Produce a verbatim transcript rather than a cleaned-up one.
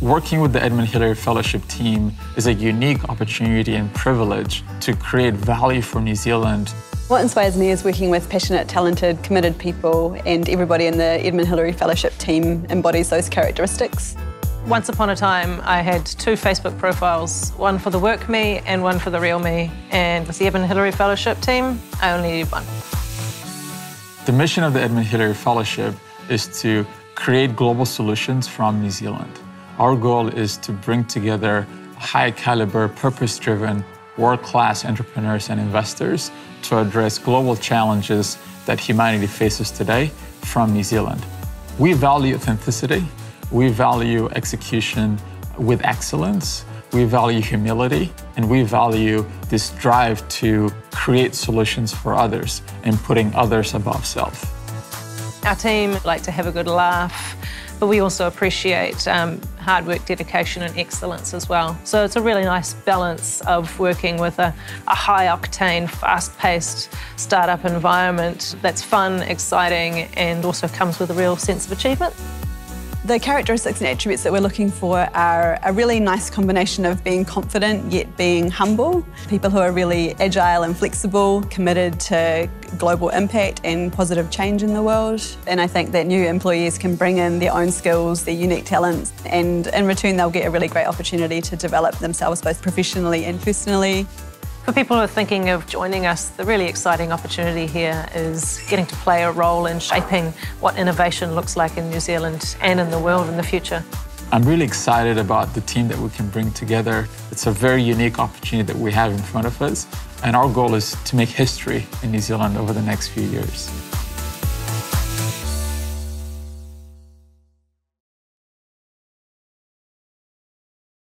Working with the Edmund Hillary Fellowship team is a unique opportunity and privilege to create value for New Zealand. What inspires me is working with passionate, talented, committed people, and everybody in the Edmund Hillary Fellowship team embodies those characteristics. Once upon a time, I had two Facebook profiles, one for the work me and one for the real me. And with the Edmund Hillary Fellowship team, I only need one. The mission of the Edmund Hillary Fellowship is to create global solutions from New Zealand. Our goal is to bring together high-caliber, purpose-driven, world-class entrepreneurs and investors to address global challenges that humanity faces today from New Zealand. We value authenticity. We value execution with excellence. We value humility. And we value this drive to create solutions for others and putting others above self. Our team like to have a good laugh, but we also appreciate um, hard work, dedication and excellence as well. So it's a really nice balance of working with a, a high-octane, fast-paced startup environment that's fun, exciting and also comes with a real sense of achievement. The characteristics and attributes that we're looking for are a really nice combination of being confident yet being humble, people who are really agile and flexible, committed to global impact and positive change in the world. And I think that new employees can bring in their own skills, their unique talents, and in return they'll get a really great opportunity to develop themselves both professionally and personally. For people who are thinking of joining us, the really exciting opportunity here is getting to play a role in shaping what innovation looks like in New Zealand and in the world in the future. I'm really excited about the team that we can bring together. It's a very unique opportunity that we have in front of us, and our goal is to make history in New Zealand over the next few years.